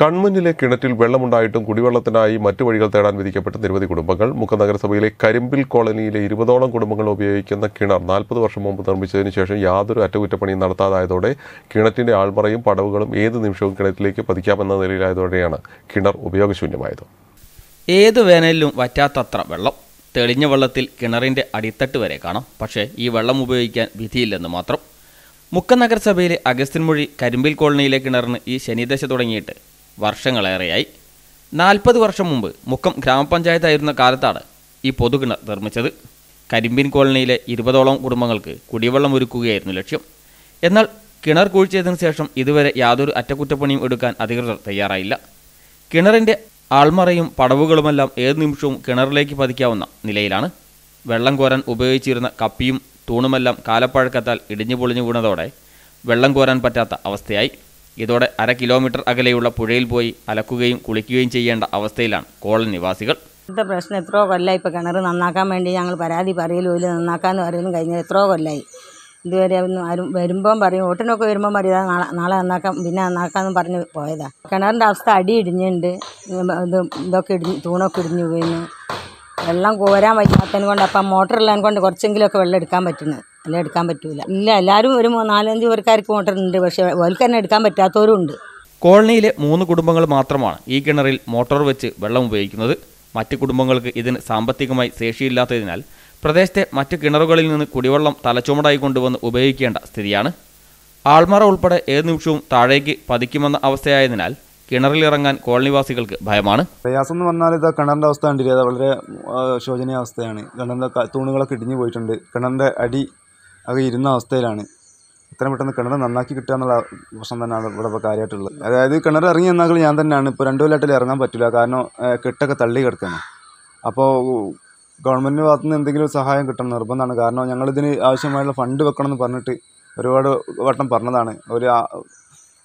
കൺമുന്നിലെ കിണറ്റിൽ വെള്ളമുണ്ടായിട്ടും കുടിവെള്ളത്തിനായി മറ്റു വഴികൾ തേടാൻ വിധിക്കപ്പെട്ട നിരവധി കുടുംബങ്ങൾ. മുക്കം നഗരസഭയിലെ കരിമ്പിൽ കോളനിയിലെ 20ഓളം കുടുംബങ്ങൾ ഉപയോഗിക്കുന്ന കിണർ 40 വർഷം മുമ്പ് നിർമ്മിച്ചതിനു ശേഷം യാതൊരു അറ്റകുറ്റപ്പണിയും നടത്താതായതോടെ കിണറ്റിന്റെ ആൾമറയും പടവുകളും ഏത് നിമിഷവും കിണറ്റിലേക്ക് പതിക്കാമെന്ന നിലയിലായതോടെയാണ് കിണർ ഉപയോഗശൂന്യമായത്. ഏത് വേനലിലും വറ്റാത്തത്ര വെള്ളം തെളിഞ്ഞ വെള്ളത്തിൽ കിണറിന്റെ അടിത്തട്ട് വരെ കാണാം. പക്ഷേ ഈ വെള്ളം ഉപയോഗിക്കാൻ വിധിയില്ലെന്ന് മാത്രം. മുക്കം നഗരസഭയിലെ അഗസ്ത്യൻമൊഴി കരിമ്പിൽ കോളനിയിലെ കിണറിന് ഈ ശനിദശ തുടങ്ങിയിട്ട് വർഷങ്ങളേറെയായി. 40 വർഷം മുമ്പ് മുക്കം ഗ്രാമപഞ്ചായത്തായിരുന്ന കാലത്താണ് ഈ പൊതുകിണർ നിർമ്മിച്ചത്. കരിമ്പിൻ കോളനിയിലെ 20ഓളം കുടുംബങ്ങൾക്ക് കുടിവെള്ളം ഒരുക്കുകയായിരുന്നു ലക്ഷ്യം. എന്നാൽ കിണർ കുഴിച്ചതിന് ശേഷം ഇതുവരെ യാതൊരു അറ്റകുറ്റപ്പണിയും എടുക്കാൻ അധികൃതർ തയ്യാറായില്ല. കിണറിൻ്റെ ആൾമറയും പടവുകളുമെല്ലാം ഏത് നിമിഷവും കിണറിലേക്ക് പതിക്കാവുന്ന നിലയിലാണ്. വെള്ളം കോരാൻ ഉപയോഗിച്ചിരുന്ന കപ്പിയും തൂണുമെല്ലാം കാലപ്പഴക്കത്താൽ ഇടിഞ്ഞു പൊളിഞ്ഞു വീണതോടെ വെള്ളം കോരാൻ പറ്റാത്ത അവസ്ഥയായി. ഇതോടെ 1.5 കിലോമീറ്റർ അകലെയുള്ള പുഴയിൽ പോയി അലക്കുകയും കുളിക്കുകയും ചെയ്യേണ്ട അവസ്ഥയിലാണ് കോളനി നിവാസികൾ. ഇന്നത്തെ പ്രശ്നം എത്രയോ കൊല്ലമായി. ഇപ്പോൾ കിണർ നന്നാക്കാൻ വേണ്ടി ഞങ്ങൾ പരാതി പറയലും ഇല്ല, നന്നാക്കാമെന്ന് പറയലും കഴിഞ്ഞാൽ എത്രയോ കൊല്ലമായി. ഇതുവരെ ഒന്നും ആരും വരുമ്പം പറയും, ഓട്ടിനൊക്കെ വരുമ്പം പറയും നാളെ നന്നാക്കാം, പിന്നെ നന്നാക്കാമെന്ന് പറഞ്ഞ് പോയതാണ്. കിണറിൻ്റെ അവസ്ഥ അടി ഇടിഞ്ഞുണ്ട്, ഇതൊക്കെ ഇടിഞ്ഞ് തൂണൊക്കെ ഇടിഞ്ഞു വീഴുന്നു. വെള്ളം കോരാൻ പറ്റാത്തതിന് കൊണ്ട് അപ്പം മോട്ടറുള്ളതിനെ കൊണ്ട് കുറച്ചെങ്കിലുമൊക്കെ വെള്ളം എടുക്കാൻ പറ്റുന്നത്, എല്ലാം എടുക്കാൻ പറ്റൂല. ഇല്ല, എല്ലാവരും ഒരു 4-5 പേർക്കാർക്ക് മോട്ടറുണ്ട്, പക്ഷേ ഓൽക്ക് തന്നെ എടുക്കാൻ പറ്റാത്തവരും ഉണ്ട്. കോളനിയിലെ 3 കുടുംബങ്ങൾ മാത്രമാണ് ഈ കിണറിൽ മോട്ടോർ വെച്ച് വെള്ളം ഉപയോഗിക്കുന്നത്. മറ്റ് കുടുംബങ്ങൾക്ക് ഇതിന് സാമ്പത്തികമായി ശേഷിയില്ലാത്തതിനാൽ പ്രദേശത്തെ മറ്റ് കിണറുകളിൽ നിന്ന് കുടിവെള്ളം തലച്ചുമടായി കൊണ്ടുവന്ന് ഉപയോഗിക്കേണ്ട സ്ഥിതിയാണ്. ആൾമറ ഉൾപ്പെടെ ഏത് നിമിഷവും താഴേക്ക് പതിക്കുമെന്ന അവസ്ഥയായതിനാൽ കിണറിലിറങ്ങാൻ കോളനിവാസികൾക്ക് ഭയമാണ്. പ്രയാസം എന്ന് പറഞ്ഞാൽ ഇതാ കിണറിൻ്റെ അവസ്ഥ കണ്ടില്ലേ, അത് വളരെ ശോചനീയ അവസ്ഥയാണ്. കിണറിൻ്റെ തൂണുകളൊക്കെ ഇടിഞ്ഞു പോയിട്ടുണ്ട്, കിണറിൻ്റെ അടി അത് ഇരുന്ന അവസ്ഥയിലാണ്. ഇത്രയും പെട്ടെന്ന് കിണർ നന്നാക്കി കിട്ടുക എന്നുള്ള പ്രശ്നം തന്നെയാണ് ഇവിടെ ഇപ്പോൾ കാര്യമായിട്ടുള്ളത്. അതായത് കിണർ ഇറങ്ങി എന്നാൽ ഞാൻ തന്നെയാണ്. ഇപ്പോൾ 2 കൊല്ലമായിട്ടിൽ ഇറങ്ങാൻ പറ്റില്ല, കാരണം കെട്ടൊക്കെ തള്ളി കിടക്കുകയാണ്. അപ്പോൾ ഗവൺമെൻറ്റിൻ്റെ ഭാഗത്തു നിന്ന് എന്തെങ്കിലും സഹായം കിട്ടണം നിർബന്ധമാണ്. കാരണം ഞങ്ങളിതിന് ആവശ്യമായുള്ള ഫണ്ട് വെക്കണമെന്ന് പറഞ്ഞിട്ട് ഒരുപാട് വട്ടം പറഞ്ഞതാണ്. ഒരു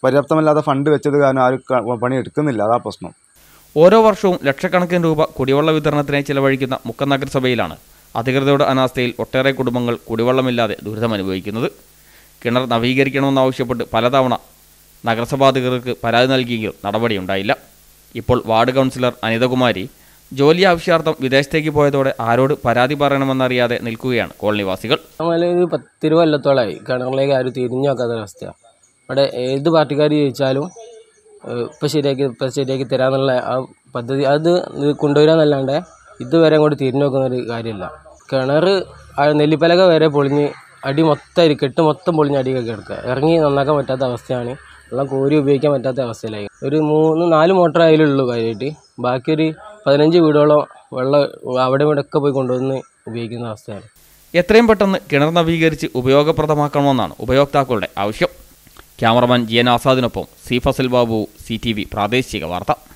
പര്യാപ്തമല്ലാതെ ഫണ്ട് വെച്ചത് കാരണം ആരും പണി എടുക്കുന്നില്ല, അതാ പ്രശ്നം. ഓരോ വർഷവും ലക്ഷക്കണക്കിന് രൂപ കുടിവെള്ള വിതരണത്തിനായി ചിലവഴിക്കുന്ന മുക്കം നഗരസഭയിലാണ് അധികൃതരുടെ അനാസ്ഥയിൽ ഒട്ടേറെ കുടുംബങ്ങൾ കുടിവെള്ളമില്ലാതെ ദുരിതമനുഭവിക്കുന്നത്. കിണർ നവീകരിക്കണമെന്നാവശ്യപ്പെട്ട് പലതവണ നഗരസഭാധികൃതർക്ക് പരാതി നൽകിയെങ്കിലും നടപടിയുണ്ടായില്ല. ഇപ്പോൾ വാർഡ് കൗൺസിലർ അനിതകുമാരി ജോലി ആവശ്യാർത്ഥം വിദേശത്തേക്ക് പോയതോടെ ആരോട് പരാതി പറയണമെന്നറിയാതെ നിൽക്കുകയാണ് കോളനിവാസികൾ. 10 കൊല്ലത്തോളമായി കിണറിലേക്ക് ആരും തിരിഞ്ഞു നോക്കാത്തൊരവസ്ഥയാണ്. അവിടെ ഏത് പാർട്ടിക്കാർ ജയിച്ചാലും ഇപ്പം ശരിയാക്കി തരാമെന്നുള്ള ആ പദ്ധതി അത് കൊണ്ടുവരാമെന്നല്ലാണ്ട് ഇതുവരെ അങ്ങോട്ട് തിരിഞ്ഞു നോക്കുന്നൊരു കാര്യമില്ല. കിണർ നെല്ലിപ്പലക വരെ പൊളിഞ്ഞ് അടി മൊത്തം കെട്ട് മൊത്തം പൊളിഞ്ഞ് അടിയൊക്കെ കിടക്കുക, ഇറങ്ങി നന്നാക്കാൻ പറ്റാത്ത അവസ്ഥയാണ്. വെള്ളം കോരി ഉപയോഗിക്കാൻ പറ്റാത്ത അവസ്ഥയിലായി. ഒരു 3-4 മോട്ടർ അതിലുള്ളൂ കാര്യമായിട്ട്, ബാക്കി ഒരു 15 വീടുകളോളം വെള്ളം അവിടെ ഇവിടെയൊക്കെ പോയി കൊണ്ടുവന്ന് ഉപയോഗിക്കുന്ന അവസ്ഥയാണ്. എത്രയും പെട്ടെന്ന് കിണർ നവീകരിച്ച് ഉപയോഗപ്രദമാക്കണമെന്നാണ് ഉപയോക്താക്കളുടെ ആവശ്യം. ക്യാമറമാൻ GN ആസാദിനൊപ്പം C. ഫസൽ ബാബു, CTV പ്രാദേശിക വാർത്ത.